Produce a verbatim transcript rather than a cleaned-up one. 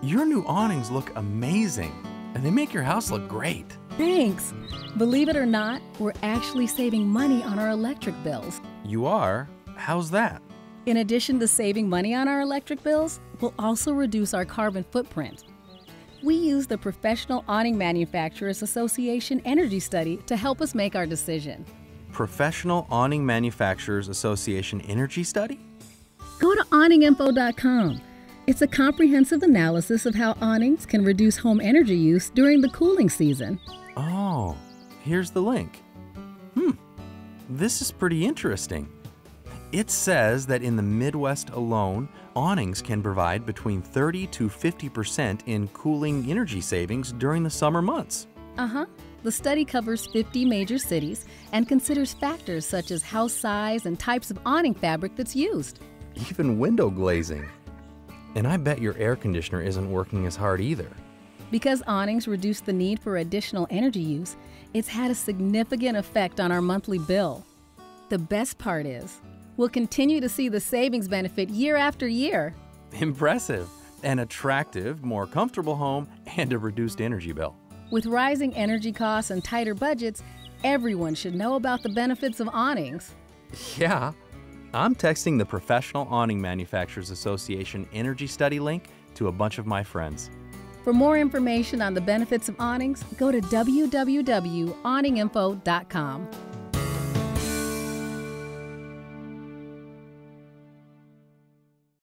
Your new awnings look amazing, and they make your house look great. Thanks. Believe it or not, we're actually saving money on our electric bills. You are? How's that? In addition to saving money on our electric bills, we'll also reduce our carbon footprint. We use the Professional Awning Manufacturers Association Energy Study to help us make our decision. Professional Awning Manufacturers Association Energy Study? Go to awning info dot com. It's a comprehensive analysis of how awnings can reduce home energy use during the cooling season. Oh, here's the link. Hmm, this is pretty interesting. It says that in the Midwest alone, awnings can provide between thirty to fifty percent in cooling energy savings during the summer months. Uh-huh. The study covers fifty major cities and considers factors such as house size and types of awning fabric that's used. Even window glazing. And I bet your air conditioner isn't working as hard either. Because awnings reduce the need for additional energy use, it's had a significant effect on our monthly bill. The best part is, we'll continue to see the savings benefit year after year. Impressive. An attractive, more comfortable home and a reduced energy bill. With rising energy costs and tighter budgets, everyone should know about the benefits of awnings. Yeah. I'm texting the Professional Awning Manufacturers Association Energy Study link to a bunch of my friends. For more information on the benefits of awnings, go to w w w dot awning info dot com.